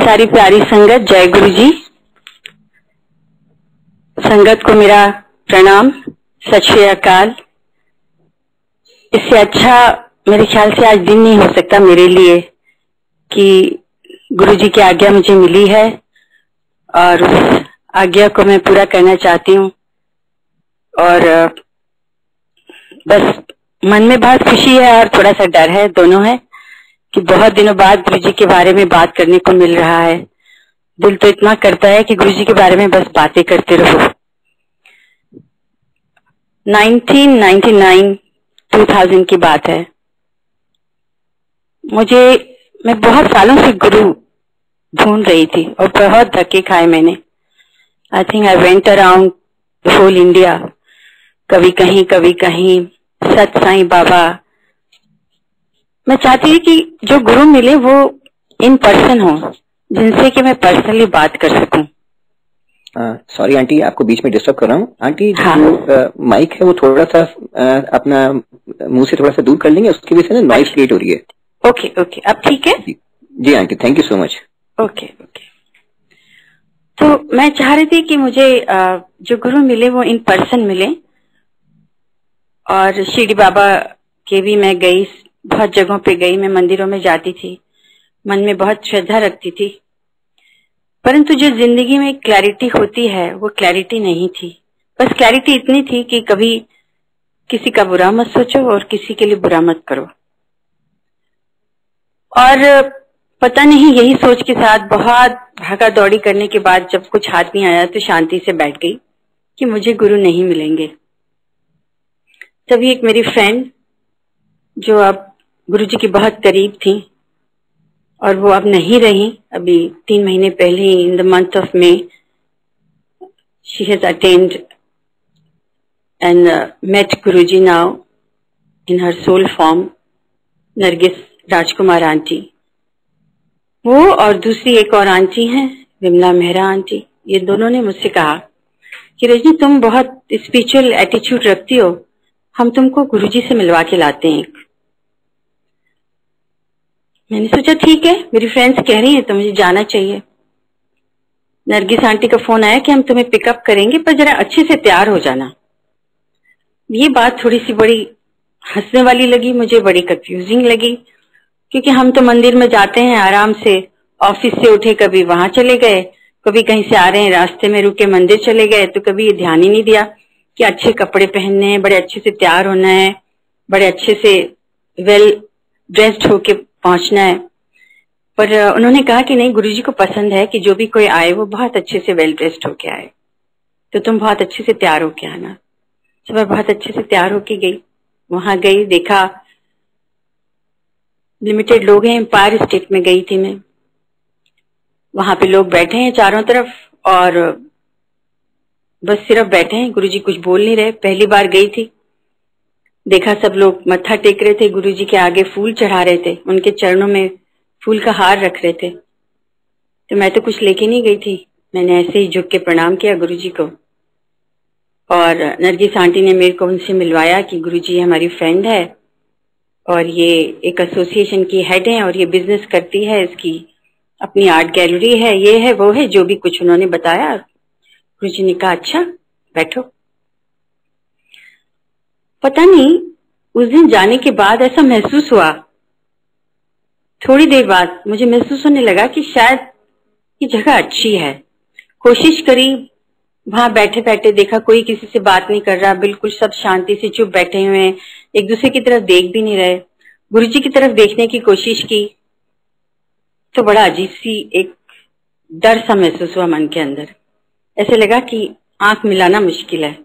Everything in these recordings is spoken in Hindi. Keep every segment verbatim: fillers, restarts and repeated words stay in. सारी प्यारी संगत, जय गुरुजी। संगत को मेरा प्रणाम, सत श्री अकाल। इससे अच्छा मेरे ख्याल से आज दिन नहीं हो सकता मेरे लिए कि गुरुजी की आज्ञा मुझे मिली है और उस आज्ञा को मैं पूरा करना चाहती हूँ। और बस मन में बहुत खुशी है और थोड़ा सा डर है, दोनों है कि बहुत दिनों बाद गुरुजी के बारे में बात करने को मिल रहा है। दिल तो इतना करता है कि गुरुजी के बारे में बस बातें करते रहो। उन्नीस सौ निन्यानवे, दो हज़ार की बात है। मुझे मैं बहुत सालों से गुरु ढूंढ रही थी और बहुत धक्के खाए मैंने। I think I went around whole India, कभी कहीं कभी कहीं। सत साईं बाबा, मैं चाहती हूँ कि जो गुरु मिले वो इन पर्सन हो, जिनसे कि मैं पर्सनली बात कर सकूं। सॉरी आंटी, आपको बीच में डिस्टर्ब कर रहा हूँ आंटी। हाँ। जो माइक है वो थोड़ा सा आ, अपना मुंह से थोड़ा सा दूर कर लेंगे, उसकी वजह से ना नॉइज क्रिएट हो रही है। ओके ओके, अब ठीक है जी, जी aunty, thank you so much. Okay okay, तो मैं चाह रही थी कि मुझे आ, जो गुरु मिले वो इन पर्सन मिले। और शिरडी बाबा के भी मैं गई, बहुत जगहों पे गई, मैं मंदिरों में जाती थी, मन में बहुत श्रद्धा रखती थी, परंतु जो जिंदगी में क्लैरिटी होती है वो क्लैरिटी नहीं थी। बस क्लैरिटी इतनी थी कि कभी किसी का बुरा मत सोचो और किसी के लिए बुरा मत करो। और पता नहीं, यही सोच के साथ बहुत भागा दौड़ी करने के बाद जब कुछ हाथ नहीं आया तो शांति से बैठ गई कि मुझे गुरु नहीं मिलेंगे। तभी एक मेरी फ्रेंड जो अब गुरुजी की बहुत करीब थी और वो अब नहीं रही, अभी तीन महीने पहले in the month of May she has attend and met Guruji now in her soul form, Nargis Rajkumar aunty. वो और दूसरी एक और आंटी हैं, विमला मेहरा आंटी, ये दोनों ने मुझसे कहा कि रजनी, तुम बहुत स्पिरिचुअल एटीट्यूड रखती हो, हम तुमको गुरुजी से मिलवा के लाते हैं। मैंने सोचा ठीक है, मेरी फ्रेंड्स कह रही हैं तो मुझे जाना चाहिए। नरगिस आंटी का फोन आया कि हम तुम्हें पिकअप करेंगे, पर जरा अच्छे से तैयार हो जाना। ये बात थोड़ी सी बड़ी हंसने वाली लगी मुझे, बड़ी कंफ्यूजिंग लगी, क्योंकि हम तो मंदिर में जाते हैं आराम से, ऑफिस से उठे कभी वहां चले गए, कभी कहीं से आ रहे हैं रास्ते में रुके मंदिर चले गए, तो कभी ये ध्यान ही नहीं दिया कि अच्छे कपड़े पहनने हैं, बड़े अच्छे से तैयार होना है, बड़े अच्छे से वेल ड्रेस्ड होके पहुंचना है। पर उन्होंने कहा कि नहीं, गुरुजी को पसंद है कि जो भी कोई आए वो बहुत अच्छे से वेल ड्रेस्ड होके आए, तो तुम बहुत अच्छे से तैयार होके आना। तो मैं बहुत अच्छे से तैयार होके गई, वहां गई, देखा लिमिटेड लोग हैं। एम्पायर स्टेट में गई थी मैं, वहां पे लोग बैठे हैं चारों तरफ और बस सिर्फ बैठे हैं, गुरुजी कुछ बोल नहीं रहे। पहली बार गई थी, देखा सब लोग मत्था टेक रहे थे, गुरुजी के आगे फूल चढ़ा रहे थे, उनके चरणों में फूल का हार रख रहे थे। तो मैं तो कुछ लेके नहीं गई थी, मैंने ऐसे ही झुक के प्रणाम किया गुरुजी को। और नरगिस आंटी ने मेरे को उनसे मिलवाया कि गुरुजी हमारी फ्रेंड है और ये एक एसोसिएशन की हेड है और ये बिजनेस करती है, इसकी अपनी आर्ट गैलरी है, ये है वो है, जो भी कुछ उन्होंने बताया। गुरुजी ने कहा अच्छा बैठो। पता नहीं, उस दिन जाने के बाद ऐसा महसूस हुआ, थोड़ी देर बाद मुझे महसूस होने लगा कि शायद ये जगह अच्छी है। कोशिश करी, वहां बैठे बैठे देखा कोई किसी से बात नहीं कर रहा, बिल्कुल सब शांति से चुप बैठे हुए हैं, एक दूसरे की तरफ देख भी नहीं रहे। गुरुजी की तरफ देखने की कोशिश की तो बड़ा अजीब सी एक डर सा महसूस हुआ मन के अंदर, ऐसे लगा कि आंख मिलाना मुश्किल है।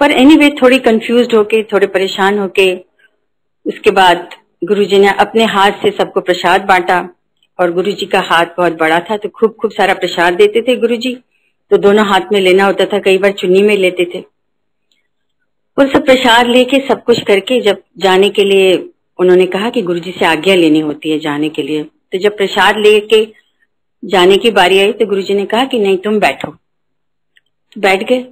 पर एनीवे anyway, थोड़ी कंफ्यूज होके, थोड़े परेशान होके, उसके बाद गुरुजी ने अपने हाथ से सबको प्रसाद बांटा। और गुरुजी का हाथ बहुत बड़ा था तो खूब खूब सारा प्रसाद देते थे गुरुजी, तो दोनों हाथ में लेना होता था, कई बार चुन्नी में लेते थे। वो सब प्रसाद लेके सब कुछ करके जब जाने के लिए उन्होंने कहा कि गुरुजी से आज्ञा लेनी होती है जाने के लिए, तो जब प्रसाद लेके जाने की बारी आई तो गुरुजी ने कहा कि नहीं तुम बैठो, तो बैठ गए।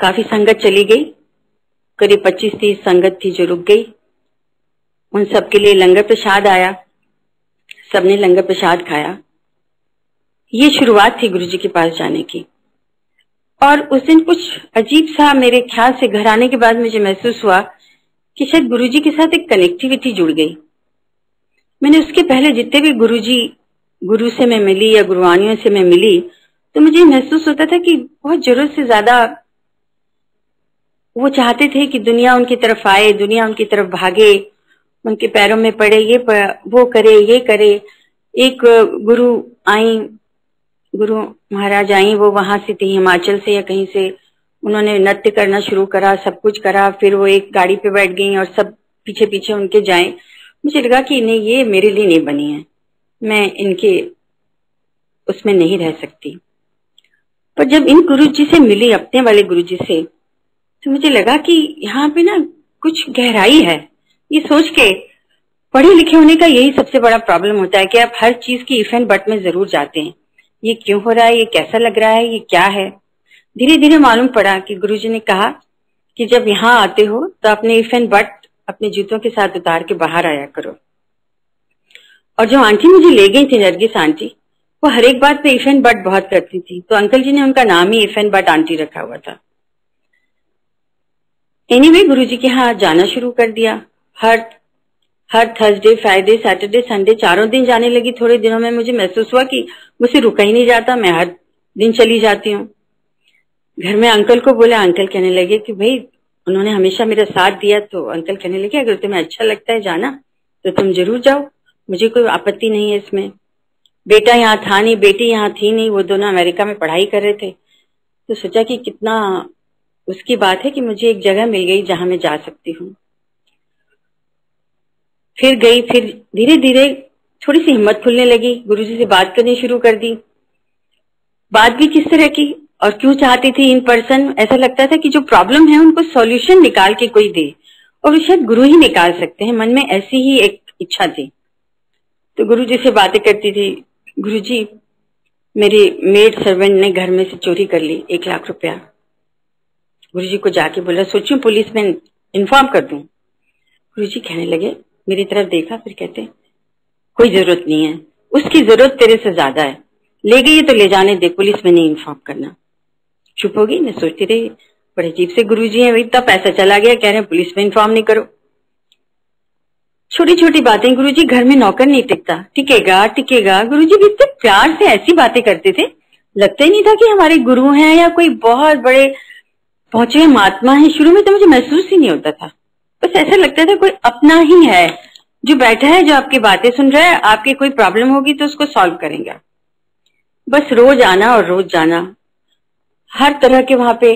काफी संगत चली गई, करीब पच्चीस तीस संगत थी जो रुक गई। उन सबके लिए लंगर प्रसाद आया, सबने लंगर प्रसाद खाया। ये शुरुआत थी गुरुजी के पास जाने की। और उस दिन कुछ अजीब सा मेरे ख्याल से घर आने के बाद मुझे महसूस हुआ कि शायद गुरुजी के साथ एक कनेक्टिविटी जुड़ गई। मैंने उसके पहले जितने भी गुरुजी गुरु से मैं मिली या गुरुवानियों से मैं मिली तो मुझे महसूस होता था कि बहुत जरूरत से ज्यादा वो चाहते थे कि दुनिया उनकी तरफ आए, दुनिया उनकी तरफ भागे, उनके पैरों में पड़े, ये वो करे, ये करे। एक गुरु आई, गुरु महाराज आई, वो वहां से थी हिमाचल से या कहीं से, उन्होंने नृत्य करना शुरू करा, सब कुछ करा, फिर वो एक गाड़ी पे बैठ गई और सब पीछे पीछे उनके जाएं। मुझे लगा कि नहीं, ये मेरे लिए नहीं बनी है, मैं इनके उसमें नहीं रह सकती। पर जब इन गुरुजी से मिली, अपने वाले गुरुजी से, तो मुझे लगा कि यहाँ पे ना कुछ गहराई है। ये सोच के पढ़े लिखे होने का यही सबसे बड़ा प्रॉब्लम होता है कि आप हर चीज की इफ एंड बट में जरूर जाते हैं, ये क्यों हो रहा है, ये कैसा लग रहा है, ये क्या है। धीरे धीरे मालूम पड़ा कि गुरुजी ने कहा कि जब यहाँ आते हो तो अपने इफ एंड बट अपने जूतों के साथ उतार के बाहर आया करो। और जो आंटी मुझे ले गई थी, नरगिस आंटी, वो हर एक बात पे इफ एंड बट बहुत करती थी, तो अंकल जी ने उनका नाम ही इफ एंड बट आंटी रखा हुआ था। एनीवे गुरुजी के यहाँ जाना शुरू कर दिया। हर हर थर्सडे, फ्राइडे, सैटरडे, संडे, चारों दिन जाने लगी। थोड़े दिनों में मुझे महसूस हुआ कि मुझसे रुका ही नहीं जाता, मैं हर दिन चली जाती हूँ। घर में अंकल को बोला, अंकल कहने लगे कि भाई उन्होंने हमेशा मेरा साथ दिया, तो अंकल कहने लगे अगर तुम्हें अच्छा लगता है जाना तो तुम जरूर जाओ, मुझे कोई आपत्ति नहीं है इसमें। बेटा यहाँ था नहीं, बेटी यहाँ थी नहीं, वो दोनों अमेरिका में पढ़ाई कर रहे थे, तो सोचा कि कितना उसकी बात है कि मुझे एक जगह मिल गई जहां मैं जा सकती हूँ। फिर गई, फिर धीरे धीरे थोड़ी सी हिम्मत खुलने लगी, गुरुजी से बात करनी शुरू कर दी। बात भी किस तरह की और क्यों चाहती थी इन पर्सन, ऐसा लगता था कि जो प्रॉब्लम है उनको सॉल्यूशन निकाल के कोई दे, और शायद गुरु ही निकाल सकते हैं। मन में ऐसी ही एक इच्छा थी। तो गुरुजी से बातें करती थी, गुरुजी मेरी मेड सर्वेंट ने घर में से चोरी कर ली एक लाख रुपया। गुरुजी को जाके बोला सोचूं पुलिस में इन्फॉर्म कर दूं। गुरुजी कहने लगे, मेरी तरफ देखा, फिर कहते कोई जरूरत नहीं है, उसकी जरूरत तेरे से ज्यादा है, ले गई तो ले जाने दे, पुलिस में नहीं इन्फॉर्म करना। चुप हो गई। मैं सोचती रही बड़े अजीब से गुरुजी हैं, इतना पैसा चला गया, कह रहे हैं पुलिस में इन्फॉर्म नहीं करो। छोटी छोटी बातें। गुरुजी घर में नौकर नहीं टिकता, टिकेगा टिकेगा। गुरुजी भी इतने प्यार से ऐसी बातें करते थे, लगता ही नहीं था कि हमारे गुरु हैं या कोई बहुत बड़े पहुंचे हुए महात्मा है। शुरू में तो मुझे महसूस ही नहीं होता था, बस ऐसा लगता था कोई अपना ही है जो बैठा है, जो आपकी बातें सुन रहा है, आपकी कोई प्रॉब्लम होगी तो उसको सॉल्व करेंगे। बस रोज आना और रोज जाना। हर तरह के वहां पे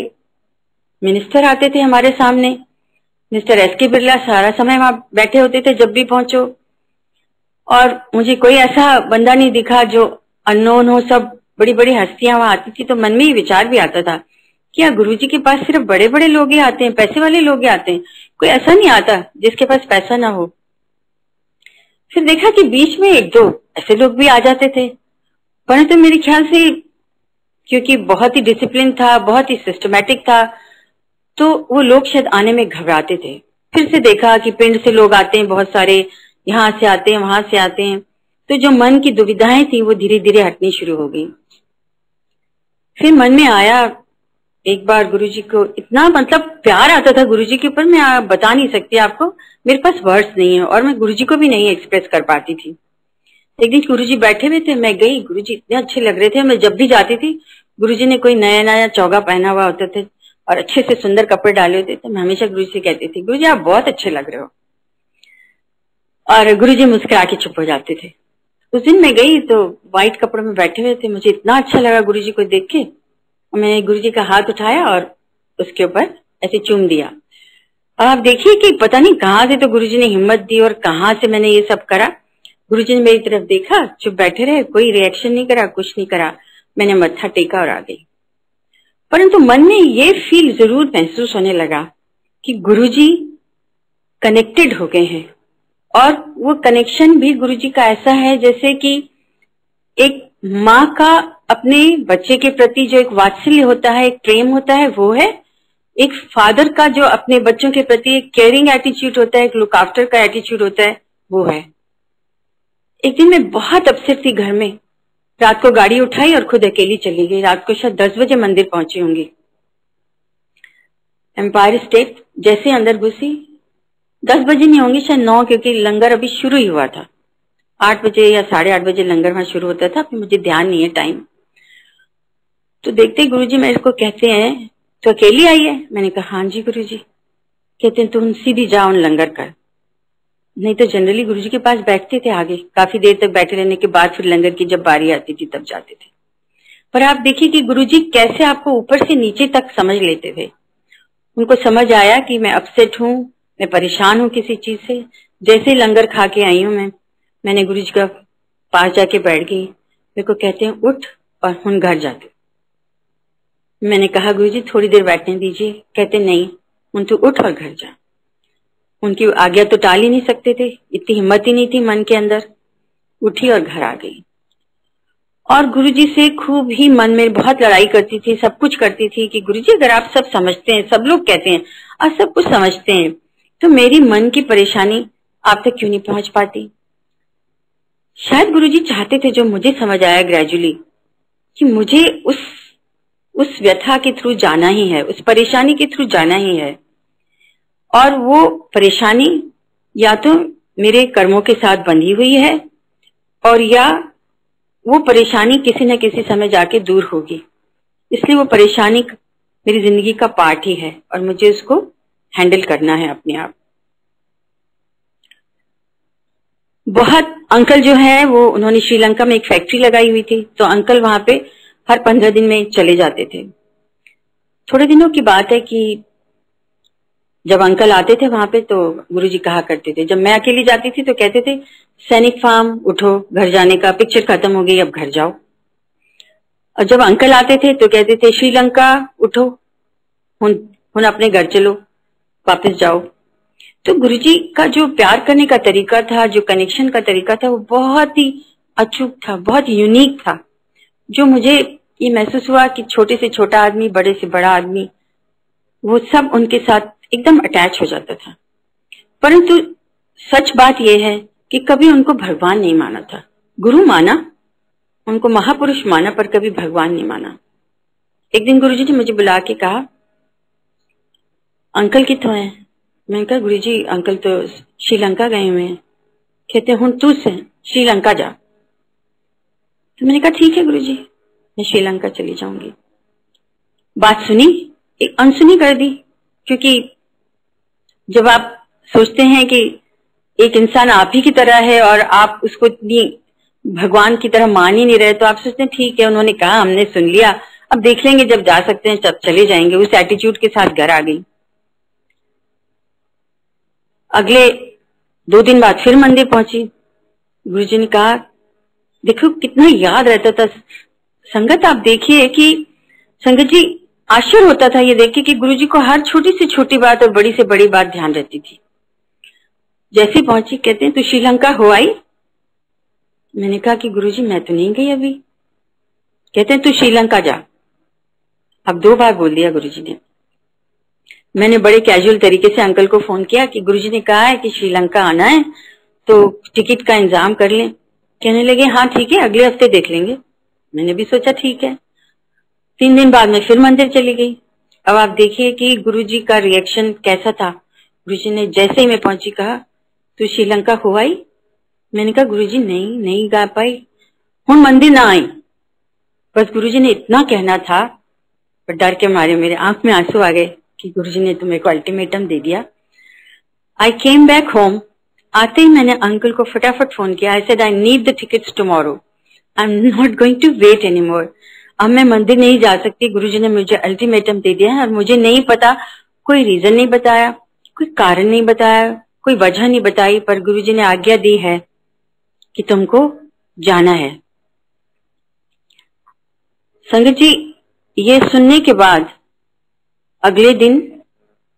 मिनिस्टर आते थे हमारे सामने, मिस्टर एस के बिरला सारा समय वहां बैठे होते थे जब भी पहुंचो। और मुझे कोई ऐसा बंदा नहीं दिखा जो अननोन हो, सब बड़ी बड़ी हस्तियां वहां आती थी। तो मन में ये विचार भी आता था, क्या गुरुजी के पास सिर्फ बड़े बड़े लोग ही आते हैं, पैसे वाले लोग ही आते हैं, कोई ऐसा नहीं आता जिसके पास पैसा ना हो। फिर देखा कि बीच में एक दो ऐसे लोग भी आ जाते थे, परंतु मेरे ख्याल से क्योंकि बहुत ही डिसिप्लिन था, बहुत ही सिस्टमेटिक था, तो वो लोग शायद आने में घबराते थे। फिर से देखा कि पिंड से लोग आते हैं, बहुत सारे यहाँ से आते हैं, वहां से आते हैं, तो जो मन की दुविधाएं थी वो धीरे धीरे हटनी शुरू हो गई। फिर मन में आया, एक बार गुरुजी को इतना मतलब प्यार आता था गुरुजी के ऊपर, मैं बता नहीं सकती आपको, मेरे पास वर्ड्स नहीं है, और मैं गुरुजी को भी नहीं एक्सप्रेस कर पाती थी। एक दिन गुरुजी बैठे हुए थे, मैं गई, गुरुजी इतने अच्छे लग रहे थे। मैं जब भी जाती थी गुरुजी ने कोई नया नया चौगा पहना हुआ होता था और अच्छे से सुंदर कपड़े डाले होते थे। मैं हमेशा गुरुजी से कहती थी, गुरुजी आप बहुत अच्छे लग रहे हो, और गुरुजी मुस्कुरा के चुप हो जाते थे। उस दिन मैं गई तो व्हाइट कपड़ों में बैठे हुए थे, मुझे इतना अच्छा लगा गुरुजी को देख के। मैंने गुरुजी का हाथ उठाया और उसके ऊपर ऐसे चूम दिया। अब आप देखिए कि पता नहीं कहाँ से तो गुरुजी ने हिम्मत दी और कहाँ से मैंने ये सब करा। गुरुजी ने मेरी तरफ देखा, चुप बैठे रहे, कोई रिएक्शन नहीं करा, कुछ नहीं करा। मैंने मत्था टेका और आ गई, परंतु मन में ये फील जरूर महसूस होने लगा कि गुरुजी कनेक्टेड हो गए हैं। और वो कनेक्शन भी गुरुजी का ऐसा है जैसे कि एक माँ का अपने बच्चे के प्रति जो एक वात्सल्य होता है, एक प्रेम होता है, वो है। एक फादर का जो अपने बच्चों के प्रति एक केयरिंग एटीट्यूड होता है, एक लुक आफ्टर का एटीट्यूड होता है, वो है। एक दिन मैं बहुत अपसेट थी घर में, रात को गाड़ी उठाई और खुद अकेली चली गई। रात को शायद दस बजे मंदिर पहुंची होंगी। एम्पायर स्टेट जैसे अंदर घुसी, दस बजे नहीं होंगी, शायद नौ, क्योंकि लंगर अभी शुरू ही हुआ था। आठ बजे या साढ़े आठ बजे लंगर वहां शुरू होता था, फिर मुझे ध्यान नहीं है टाइम। तो देखते ही गुरुजी मेरे को कहते हैं तो अकेली आई है? मैंने कहा हाँ जी गुरुजी। कहते हैं तुम सीधी जाओ उन लंगर कर, नहीं तो जनरली गुरुजी के पास बैठते थे आगे, काफी देर तक बैठे रहने के बाद फिर लंगर की जब बारी आती थी तब जाते थे। पर आप देखिए कि गुरुजी कैसे आपको ऊपर से नीचे तक समझ लेते थे। उनको समझ आया कि मैं अपसेट हूँ, मैं परेशान हूँ किसी चीज से। जैसे लंगर खा के आई हूँ मैं, मैंने गुरुजी का पास जाके बैठ गई। मेरे को कहते हैं उठ और उन घर जाते। मैंने कहा गुरुजी थोड़ी देर बैठने दीजिए। कहते नहीं उन तू उठ और घर जा। उनकी आज्ञा तो टाल ही नहीं सकते थे, इतनी हिम्मत ही नहीं थी मन के अंदर। उठी और घर आ गई और गुरुजी से खूब ही मन में बहुत लड़ाई करती थी, सब कुछ करती थी कि गुरुजी अगर आप सब समझते हैं, सब लोग कहते हैं और सब कुछ समझते हैं, तो मेरी मन की परेशानी आप तक क्यों नहीं पहुंच पाती। शायद गुरुजी चाहते थे, जो मुझे समझ आया ग्रेजुअली, कि मुझे उस उस व्यथा के थ्रू जाना ही है, उस परेशानी के थ्रू जाना ही है। और वो परेशानी या तो मेरे कर्मों के साथ बंधी हुई है और या वो परेशानी किसी न किसी समय जाके दूर होगी। इसलिए वो परेशानी मेरी जिंदगी का पार्ट ही है और मुझे उसको हैंडल करना है अपने आप। बहुत अंकल जो है वो, उन्होंने श्रीलंका में एक फैक्ट्री लगाई हुई थी, तो अंकल वहां पे हर पंद्रह दिन में चले जाते थे। थोड़े दिनों की बात है कि जब अंकल आते थे वहां पे तो गुरुजी कहा करते थे, जब मैं अकेली जाती थी तो कहते थे सैनिक फार्म, उठो घर जाने का, पिक्चर खत्म हो गई, अब घर जाओ। और जब अंकल आते थे तो कहते थे श्रीलंका, उठो हुन हुन अपने घर चलो, वापस जाओ। तो गुरुजी का जो प्यार करने का तरीका था, जो कनेक्शन का तरीका था, वो बहुत ही अचूक था, बहुत यूनिक था। जो मुझे ये महसूस हुआ कि छोटे से छोटा आदमी, बड़े से बड़ा आदमी, वो सब उनके साथ एकदम अटैच हो जाता था। परंतु सच बात यह है कि कभी उनको भगवान नहीं माना था। गुरु माना, उनको महापुरुष माना, पर कभी भगवान नहीं माना। एक दिन गुरुजी ने मुझे बुला के कहा अंकल कितों है? मैंने कहा गुरुजी अंकल तो श्रीलंका गए हुए हैं। कहते हुन तू से श्रीलंका जा। तो मैंने कहा ठीक है गुरुजी, मैं श्रीलंका चली जाऊंगी। बात सुनी, एक अनसुनी कर दी, क्योंकि जब आप सोचते हैं कि एक इंसान आप ही की तरह है और आप उसको इतनी भगवान की तरह मान ही नहीं रहे, तो आप सोचते हैं ठीक है उन्होंने कहा हमने सुन लिया, अब देख लेंगे, जब जा सकते हैं तब चले जाएंगे। उस एटीट्यूड के साथ घर आ गई। अगले दो दिन बाद फिर मंदिर पहुंची। गुरुजी ने कहा देखो कितना याद रहता था संगत। आप देखिए कि संगत जी आश्चर्य होता था ये देखिए कि गुरुजी को हर छोटी से छोटी बात और बड़ी से बड़ी बात ध्यान रहती थी। जैसे पहुंची कहते हैं तू श्रीलंका हो आई? मैंने कहा कि गुरुजी मैं तो नहीं गई अभी। कहते हैं तू श्रीलंका जा। अब दो बार बोल दिया गुरुजी ने। मैंने बड़े कैजुअल तरीके से अंकल को फोन किया कि गुरुजी ने कहा है कि श्रीलंका आना है तो टिकट का इंतजाम कर लें। कहने लगे हाँ ठीक है अगले हफ्ते देख लेंगे। मैंने भी सोचा ठीक है। तीन दिन बाद मैं फिर मंदिर चली गई। अब आप देखिए कि गुरुजी का रिएक्शन कैसा था। गुरुजी ने जैसे ही मैं पहुंची कहा तू श्रीलंका हो आई? मैंने कहा गुरुजी नहीं नहीं गा पाई, हुन मंदिर ना आई। बस गुरुजी ने इतना कहना था, पर डर के मारे मेरे आंख में आंसू आ गए कि गुरुजी ने तो मेरे को अल्टीमेटम दे दिया। I came back home. आते ही मैंने अंकल को फटाफट फोन किया। I said I need the tickets tomorrow, I am not going to wait any more. अब मैं मंदिर नहीं जा सकती, गुरुजी ने मुझे अल्टीमेटम दे दिया है। और मुझे नहीं पता, कोई रीजन नहीं बताया, कोई कारण नहीं बताया, कोई वजह नहीं बताई, पर गुरुजी ने आज्ञा दी है कि तुमको जाना है। संगत जी ये सुनने के बाद अगले दिन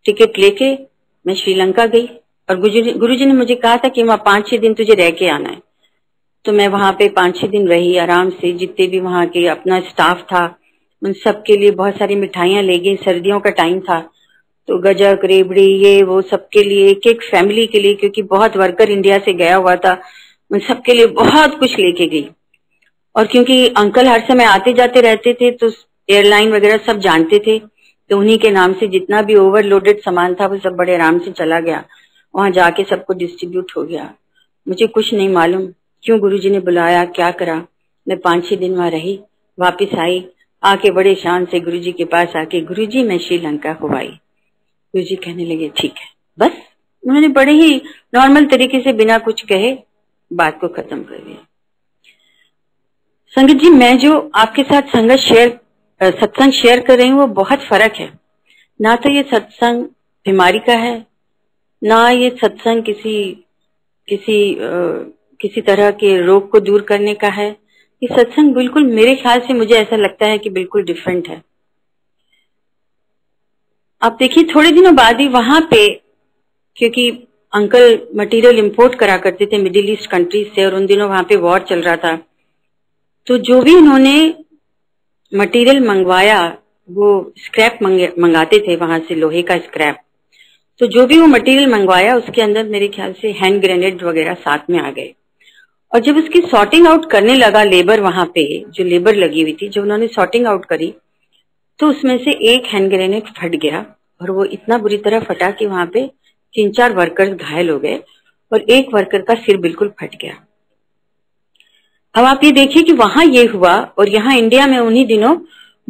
टिकट लेके मैं श्रीलंका गई और गुरुजी गुरुजी ने मुझे कहा था कि वहाँ पांच छह दिन तुझे रह के आना है। तो मैं वहां पे पांच छह दिन रही आराम से। जितने भी वहां के अपना स्टाफ था उन सब के लिए बहुत सारी मिठाइयाँ ले गई। सर्दियों का टाइम था तो गजक रेबड़ी ये वो सबके लिए, एक एक फैमिली के लिए, क्योंकि बहुत वर्कर इंडिया से गया हुआ था, उन सबके लिए बहुत कुछ लेके गई। और क्योंकि अंकल हर समय आते जाते रहते थे तो एयरलाइन वगैरह सब जानते थे, तो उन्हीं के नाम से जितना भी ओवरलोडेड सामान था वो सब बड़े आराम से चला गया, वहां जाके सबको डिस्ट्रीब्यूट हो गया। मुझे कुछ नहीं मालूम क्यों गुरुजी ने बुलाया, क्या करा। मैं पाँच छह दिन वहां रही, वापस आई, आके बड़े शान से गुरुजी के पास आके, गुरुजी मैं श्रीलंका हो आई। गुरुजी कहने लगे ठीक है, बस उन्होंने बड़े ही नॉर्मल तरीके से बिना कुछ कहे बात को खत्म कर दिया। संगत जी, मैं जो आपके साथ संगत शेयर सत्संग शेयर कर रही हूँ वो बहुत फर्क है। ना तो ये सत्संग बीमारी का है, ना ये सत्संग किसी किसी आ, किसी तरह के रोग को दूर करने का है। ये सत्संग बिल्कुल मेरे ख्याल से मुझे ऐसा लगता है कि बिल्कुल डिफरेंट है। आप देखिए थोड़े दिनों बाद ही वहां पे, क्योंकि अंकल मटेरियल इंपोर्ट करा करते थे मिडिल ईस्ट कंट्रीज से और उन दिनों वहां पे वॉर चल रहा था, तो जो भी उन्होंने मटेरियल मंगवाया वो स्क्रैप मंगाते थे वहां से, लोहे का स्क्रैप। तो जो भी वो मटेरियल मंगवाया उसके अंदर मेरे ख्याल से हैंड ग्रेनेड वगैरह साथ में आ गए। और जब उसकी सॉर्टिंग आउट करने लगा लेबर, वहां पे जो लेबर लगी हुई थी, जब उन्होंने सॉर्टिंग आउट करी तो उसमें से एक हैंड ग्रेनेड फट गया और वो इतना बुरी तरह फटा कि वहां पे तीन चार वर्कर्स घायल हो गए और एक वर्कर का सिर बिल्कुल फट गया। अब आप ये देखिए कि वहां ये हुआ और यहाँ इंडिया में उन्हीं दिनों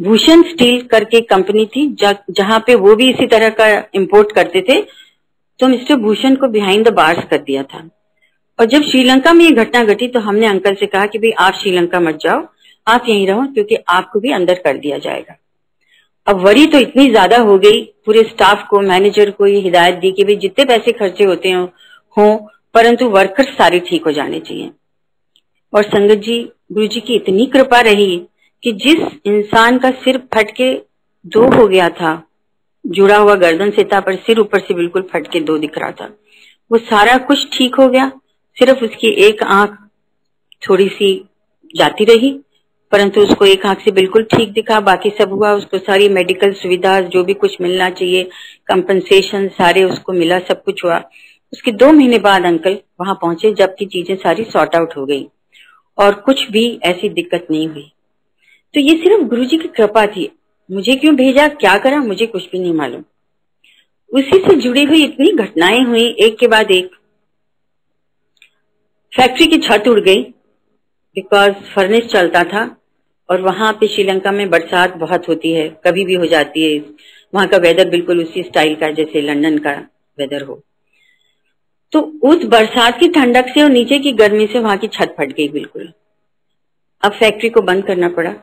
भूषण स्टील करके कंपनी थी जहां पे वो भी इसी तरह का इंपोर्ट करते थे, तो मिस्टर भूषण को बिहाइंड द बार्स कर दिया था। और जब श्रीलंका में ये घटना घटी तो हमने अंकल से कहा कि भाई आप श्रीलंका मत जाओ, आप यहीं रहो क्योंकि आपको भी अंदर कर दिया जाएगा। अब वरी तो इतनी ज्यादा हो गई, पूरे स्टाफ को, मैनेजर को ये हिदायत दी कि भाई जितने पैसे खर्चे होते हो, हो परंतु वर्कर्स सारे ठीक हो जाने चाहिए। और संगत जी, गुरुजी की इतनी कृपा रही कि जिस इंसान का सिर फट के दो हो गया था, जुड़ा हुआ गर्दन से था पर सिर ऊपर से बिल्कुल फट के दो दिख रहा था, वो सारा कुछ ठीक हो गया। सिर्फ उसकी एक आंख थोड़ी सी जाती रही परंतु उसको एक आंख से बिल्कुल ठीक दिखा, बाकी सब हुआ। उसको सारी मेडिकल सुविधा जो भी कुछ मिलना चाहिए, कंपनसेशन सारे उसको मिला, सब कुछ हुआ। उसके दो महीने बाद अंकल वहां पहुंचे जबकि चीजें सारी सॉर्ट आउट हो गई और कुछ भी ऐसी दिक्कत नहीं हुई। तो ये सिर्फ गुरुजी की कृपा थी। मुझे क्यों भेजा, क्या करा, मुझे कुछ भी नहीं मालूम। उसी से जुड़ी हुई इतनी घटनाएं हुई एक के बाद एक। फैक्ट्री की छत उड़ गई बिकॉज फर्नेस चलता था और वहां पे श्रीलंका में बरसात बहुत होती है, कभी भी हो जाती है। वहां का वेदर बिल्कुल उसी स्टाइल का जैसे लंदन का वेदर हो। तो उस बरसात की ठंडक से और नीचे की गर्मी से वहां की छत फट गई बिल्कुल। अब फैक्ट्री को बंद करना पड़ा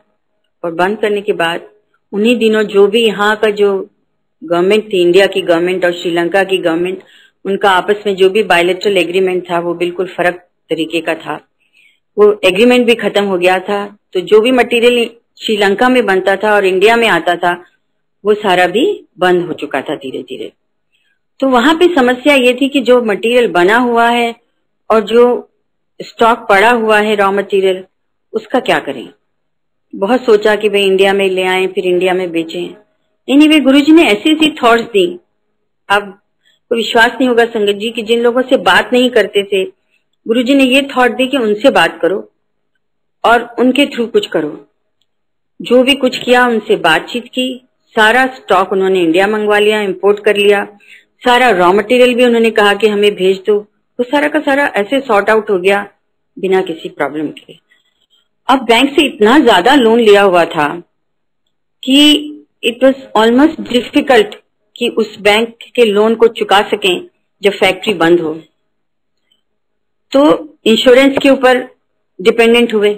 और बंद करने के बाद उन्हीं दिनों जो भी यहाँ का जो गवर्नमेंट थी, इंडिया की गवर्नमेंट और श्रीलंका की गवर्नमेंट, उनका आपस में जो भी बायलैटरल एग्रीमेंट था वो बिल्कुल फर्क तरीके का था। वो एग्रीमेंट भी खत्म हो गया था, तो जो भी मटेरियल श्रीलंका में बनता था और इंडिया में आता था वो सारा भी बंद हो चुका था धीरे धीरे। तो वहां पे समस्या ये थी कि जो मटेरियल बना हुआ है और जो स्टॉक पड़ा हुआ है रॉ मटेरियल, उसका क्या करें। बहुत सोचा कि भाई इंडिया में ले आए फिर इंडिया में बेचें। एनीवे गुरुजी ने ऐसी ऐसी थॉट्स दी। अब कोई विश्वास नहीं होगा संगत जी कि जिन लोगों से बात नहीं करते थे, गुरुजी ने ये थॉट दी कि उनसे बात करो और उनके थ्रू कुछ करो। जो भी कुछ किया, उनसे बातचीत की, सारा स्टॉक उन्होंने इंडिया मंगवा लिया, इम्पोर्ट कर लिया, सारा रॉ मटेरियल भी उन्होंने कहा कि हमें भेज दो, तो सारा का सारा ऐसे सॉर्ट आउट हो गया बिना किसी प्रॉब्लम के। अब बैंक से इतना ज्यादा लोन लिया हुआ था कि इट वॉज ऑलमोस्ट डिफिकल्ट कि उस बैंक के लोन को चुका सकें जब फैक्ट्री बंद हो। तो इंश्योरेंस के ऊपर डिपेंडेंट हुए,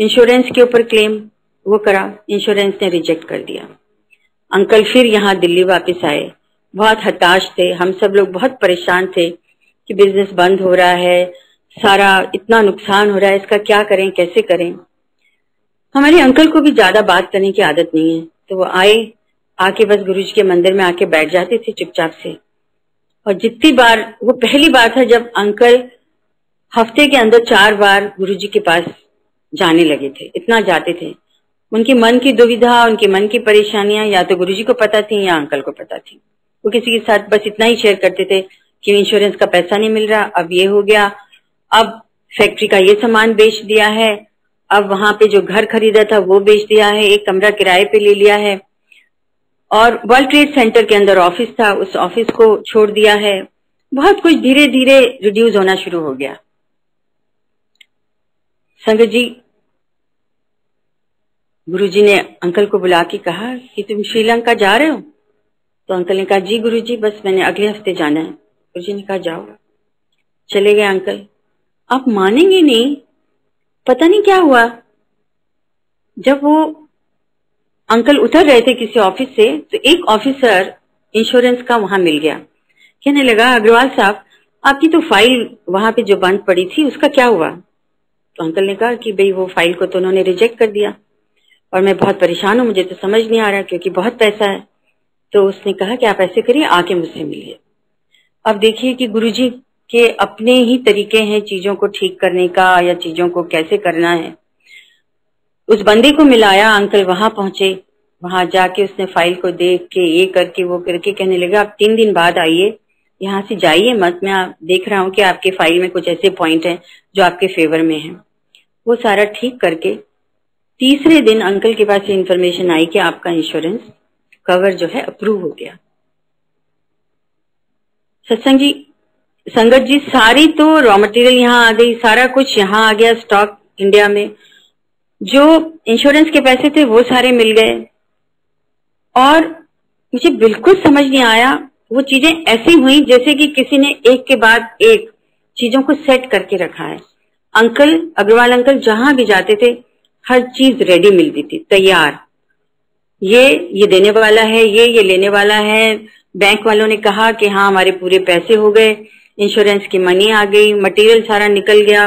इंश्योरेंस के ऊपर क्लेम वो करा, इंश्योरेंस ने रिजेक्ट कर दिया। अंकल फिर यहाँ दिल्ली वापस आए, बहुत हताश थे, हम सब लोग बहुत परेशान थे कि बिजनेस बंद हो रहा है, सारा इतना नुकसान हो रहा है, इसका क्या करें, कैसे करें। हमारे अंकल को भी ज्यादा बात करने की आदत नहीं है, तो वो आए, आके बस गुरुजी के मंदिर में आके बैठ जाते थे चुपचाप से। और जितनी बार, वो पहली बार था जब अंकल हफ्ते के अंदर चार बार गुरुजी के पास जाने लगे थे, इतना जाते थे। उनके मन की दुविधा, उनके मन की परेशानियां या तो गुरुजी को पता थी या अंकल को पता थी। वो किसी के साथ बस इतना ही शेयर करते थे कि इंश्योरेंस का पैसा नहीं मिल रहा, अब ये हो गया, अब फैक्ट्री का ये सामान बेच दिया है, अब वहां पे जो घर खरीदा था वो बेच दिया है, एक कमरा किराए पे ले लिया है, और वर्ल्ड ट्रेड सेंटर के अंदर ऑफिस था, उस ऑफिस को छोड़ दिया है। बहुत कुछ धीरे धीरे रिड्यूस होना शुरू हो गया। संगत जी, गुरुजी ने अंकल को बुला के कहा कि तुम श्रीलंका जा रहे हो? तो अंकल ने कहा जी गुरुजी, बस मैंने अगले हफ्ते जाना है। गुरुजी ने कहा जाओ। चले गए अंकल। आप मानेंगे नहीं, पता नहीं क्या हुआ, जब वो अंकल उतर रहे थे किसी ऑफिस से तो एक ऑफिसर इंश्योरेंस का वहां मिल गया। कहने लगा अग्रवाल साहब, आपकी तो फाइल वहां पे जो बंद पड़ी थी उसका क्या हुआ? तो अंकल ने कहा कि भाई वो फाइल को तो उन्होंने रिजेक्ट कर दिया और मैं बहुत परेशान हूँ, मुझे तो समझ नहीं आ रहा क्योंकि बहुत पैसा है। तो उसने कहा कि आप ऐसे करिए, आके मुझसे मिलिए। अब देखिए कि गुरुजी के अपने ही तरीके हैं चीजों को ठीक करने का या चीजों को कैसे करना है। उस बंदे को मिलाया, अंकल वहां पहुंचे, वहां जाके उसने फाइल को देख के ये करके वो करके कहने लगा आप तीन दिन बाद आइए, यहाँ से जाइए मत, मैं आप देख रहा हूँ कि आपके फाइल में कुछ ऐसे पॉइंट हैं जो आपके फेवर में हैं। वो सारा ठीक करके तीसरे दिन अंकल के पास ये इन्फॉर्मेशन आई कि आपका इंश्योरेंस कवर जो है अप्रूव हो गया। सत्संग जी, संगत जी, सारी तो रॉ मटेरियल यहाँ आ गई, सारा कुछ यहाँ आ गया स्टॉक इंडिया में, जो इंश्योरेंस के पैसे थे वो सारे मिल गए। और मुझे बिल्कुल समझ नहीं आया, वो चीजें ऐसी हुई जैसे कि किसी ने एक के बाद एक चीजों को सेट करके रखा है। अंकल अग्रवाल अंकल जहां भी जाते थे हर चीज रेडी मिलती थी, तैयार, ये ये देने वाला है, ये ये लेने वाला है। बैंक वालों ने कहा कि हाँ हमारे पूरे पैसे हो गए, इंश्योरेंस की मनी आ गई, मटेरियल सारा निकल गया,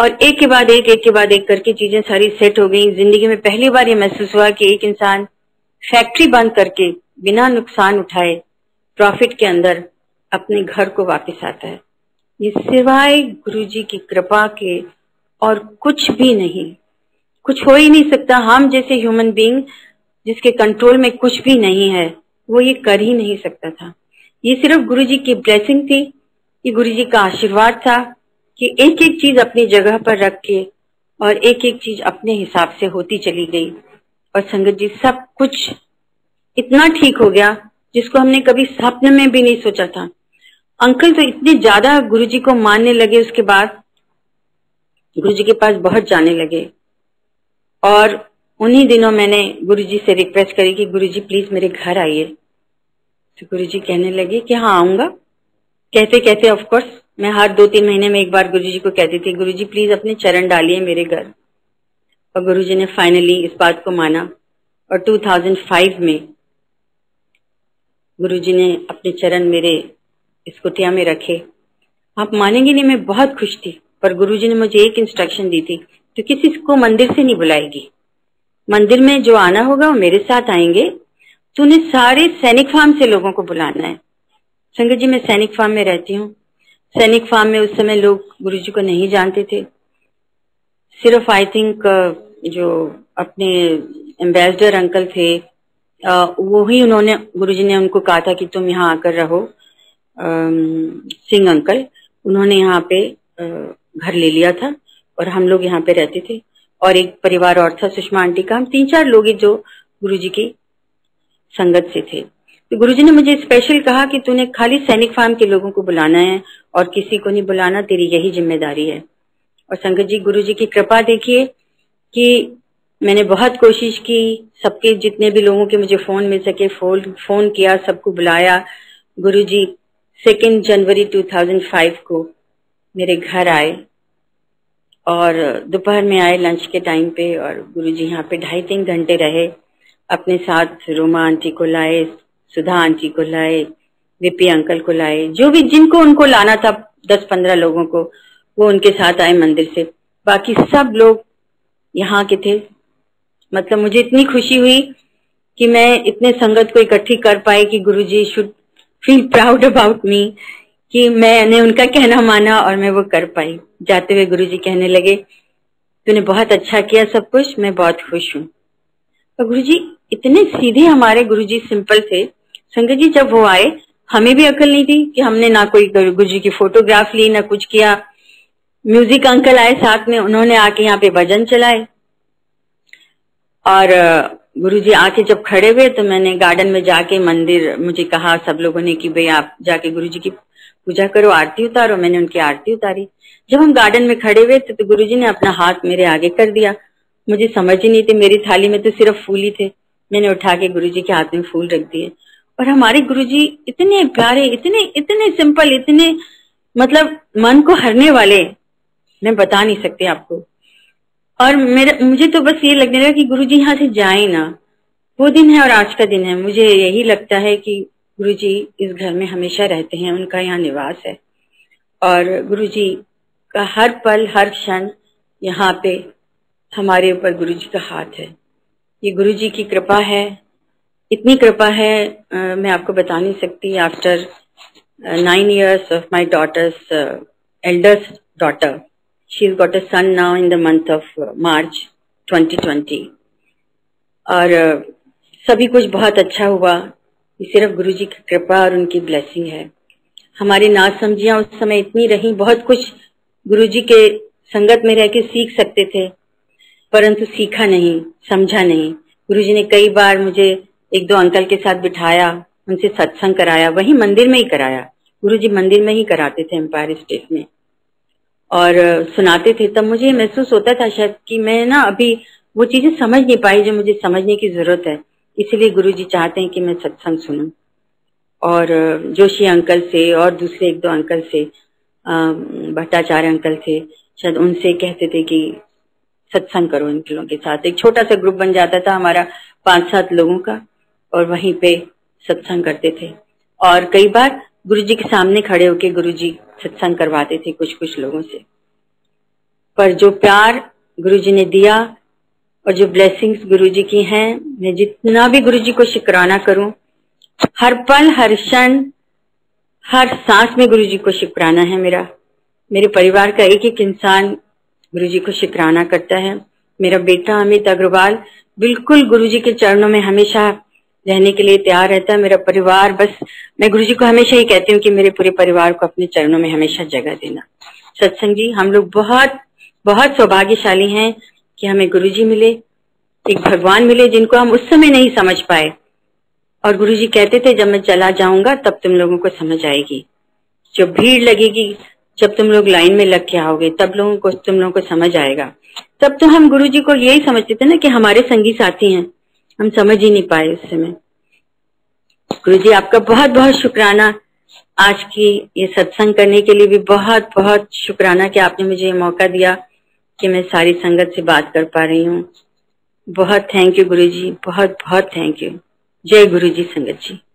और एक के बाद एक एक के बाद एक करके चीजें सारी सेट हो गई। जिंदगी में पहली बार ये महसूस हुआ कि एक इंसान फैक्ट्री बंद करके बिना नुकसान उठाए प्रॉफिट के अंदर अपने घर को वापस आता है। ये सिवाय गुरुजी की कृपा के और कुछ भी नहीं, कुछ हो ही नहीं सकता। हम जैसे ह्यूमन बीइंग जिसके कंट्रोल में कुछ भी नहीं है, वो ये कर ही नहीं सकता था। ये सिर्फ गुरुजी की ब्लेसिंग थी, ये गुरुजी का आशीर्वाद था कि एक एक चीज अपनी जगह पर रख के और एक एक चीज अपने हिसाब से होती चली गई। और संगत जी, सब कुछ इतना ठीक हो गया जिसको हमने कभी स्वप्न में भी नहीं सोचा था। अंकल तो इतने ज्यादा गुरुजी को मानने लगे, उसके बाद गुरुजी के पास बहुत जाने लगे। और उन्हीं दिनों मैंने गुरुजी से रिक्वेस्ट करी कि गुरुजी प्लीज मेरे घर आइए। तो गुरुजी कहने लगे कि हाँ आऊंगा। कहते कहते ऑफ कोर्स मैं हर दो तीन महीने में एक बार गुरुजी को कहती थी गुरुजी प्लीज अपने चरण डालिए मेरे घर। और गुरुजी ने फाइनली इस बात को माना और दो हज़ार पाँच में गुरुजी ने अपने चरण मेरे इस कुटिया में रखे। आप मानेंगे नहीं, मैं बहुत खुश थी, पर गुरुजी ने मुझे एक इंस्ट्रक्शन दी थी तो किसी को मंदिर से नहीं बुलाएगी, मंदिर में जो आना होगा वो मेरे साथ आएंगे, तूने सारे सैनिक फार्म से लोगों को बुलाना है। संगत जी, मैं सैनिक फार्म में रहती हूँ। सैनिक फार्म में उस समय लोग गुरुजी को नहीं जानते थे, सिर्फ आई थिंक जो अपने एम्बेसडर अंकल थे वो ही, उन्होंने गुरुजी ने उनको कहा था कि तुम यहाँ आकर रहो। सिंह अंकल, उन्होंने यहाँ पे घर ले लिया था और हम लोग यहाँ पे रहते थे, और एक परिवार और था सुषमा आंटी का। हम तीन चार लोग ही जो गुरुजी की संगत से थे। तो गुरुजी ने मुझे स्पेशल कहा कि तूने खाली सैनिक फार्म के लोगों को बुलाना है और किसी को नहीं बुलाना, तेरी यही जिम्मेदारी है। और संगत जी, गुरुजी की कृपा देखिए कि मैंने बहुत कोशिश की, सबके जितने भी लोगों के मुझे फोन मिल सके फोन फोन किया, सबको बुलाया। Guruji second January two thousand five को मेरे घर आए और दोपहर में आए लंच के टाइम पे, और गुरुजी यहाँ पे ढाई तीन घंटे रहे। अपने साथ रोमा आंटी को लाए, सुधा आंटी को लाए, विपी अंकल को लाए, जो भी जिनको उनको लाना था दस पंद्रह लोगों को, वो उनके साथ आए मंदिर से। बाकी सब लोग यहाँ के थे। मतलब मुझे इतनी खुशी हुई कि मैं इतने संगत को इकट्ठी कर पाई कि Guruji should feel proud about me कि मैंने उनका कहना माना और मैं वो कर पाई। जाते हुए गुरुजी कहने लगे तूने बहुत अच्छा किया सब कुछ, मैं बहुत खुश हूँ। और गुरुजी इतने सीधे, हमारे गुरुजी सिंपल थे। संगत जी, जब वो आए हमें भी अकल नहीं थी कि हमने ना कोई गुरुजी की फोटोग्राफ ली, ना कुछ किया। म्यूजिक अंकल आए साथ में, उन्होंने आके यहाँ पे भजन चलाए और गुरुजी आके जब खड़े हुए तो मैंने गार्डन में जाके मंदिर, मुझे कहा सब लोगों ने कि भाई आप जाके गुरुजी की पूजा करो, आरती उतारो। मैंने उनकी आरती उतारी। जब हम गार्डन में खड़े हुए तो, तो गुरुजी ने अपना हाथ मेरे आगे कर दिया। मुझे समझ ही नहीं थी, मेरी थाली में तो सिर्फ फूल ही थे। मैंने उठा के गुरुजी के हाथ में फूल रख दिए और हमारे गुरुजी इतने प्यारे, इतने इतने सिंपल, इतने मतलब मन को हरने वाले, मैं बता नहीं सकती आपको। और मेरा मुझे तो बस ये लगने लगा कि गुरुजी यहाँ से जाए ना। वो दिन है और आज का दिन है, मुझे यही लगता है कि गुरुजी इस घर में हमेशा रहते हैं, उनका यहाँ निवास है और गुरुजी का हर पल हर क्षण यहाँ पे हमारे ऊपर गुरुजी का हाथ है। ये गुरुजी की कृपा है, इतनी कृपा है आ, मैं आपको बता नहीं सकती। After nine years of my daughter's elder's daughter, she's got a son now in the month of March twenty twenty और सभी कुछ बहुत अच्छा हुआ। ये सिर्फ गुरुजी की कृपा और उनकी ब्लेसिंग है। हमारी नासमझियां उस समय इतनी रही, बहुत कुछ गुरुजी के संगत में रह के सीख सकते थे परंतु सीखा नहीं, समझा नहीं। गुरुजी ने कई बार मुझे एक दो अंकल के साथ बिठाया, उनसे सत्संग कराया, वही मंदिर में ही कराया। गुरुजी मंदिर में ही कराते थे एम्पायर स्टेट में और सुनाते थे। तब मुझे महसूस होता था शायद कि मैं ना अभी वो चीजें समझ नहीं पाई जो मुझे समझने की जरूरत है, इसलिए गुरुजी चाहते हैं कि मैं सत्संग सुनूं। और जोशी अंकल से और दूसरे एक दो अंकल से, भट्टाचार्य अंकल थे शायद, उनसे कहते थे कि सत्संग करो इन लोगों के साथ। एक छोटा सा ग्रुप बन जाता था हमारा, पांच सात लोगों का, और वहीं पे सत्संग करते थे। और कई बार गुरुजी के सामने खड़े होके गुरुजी सत्संग करवाते थे कुछ कुछ लोगों से। पर जो प्यार गुरुजी ने दिया और जो ब्लेसिंग्स गुरुजी की हैं, मैं जितना भी गुरुजी को शुक्राना करूं, हर पल हर क्षण हर सांस में गुरुजी को शुक्राना है मेरा। मेरे परिवार का एक एक इंसान गुरुजी को शुक्राना करता है। मेरा बेटा अमित अग्रवाल बिल्कुल गुरुजी के चरणों में हमेशा रहने के लिए तैयार रहता है। मेरा परिवार, बस मैं गुरुजी को हमेशा ही कहती हूँ कि मेरे पूरे परिवार को अपने चरणों में हमेशा जगह देना। सत्संग जी, हम लोग बहुत बहुत सौभाग्यशाली हैं कि हमें गुरुजी मिले, एक भगवान मिले जिनको हम उस समय नहीं समझ पाए। और गुरुजी कहते थे जब मैं चला जाऊंगा तब तुम लोगों को समझ आएगी, जब भीड़ लगेगी, जब तुम लोग लाइन में लग के आओगे तब लोगों को तुम लोगों को समझ आएगा। तब तो हम गुरुजी को यही समझते थे ना कि हमारे संगी साथी हैं, हम समझ ही नहीं पाए उस समय। गुरुजी आपका बहुत बहुत शुक्राना, आज की ये सत्संग करने के लिए भी बहुत बहुत शुक्राना कि आपने मुझे ये मौका दिया कि मैं सारी संगत से बात कर पा रही हूँ। बहुत थैंक यू गुरुजी, बहुत बहुत थैंक यू। जय गुरुजी संगत जी।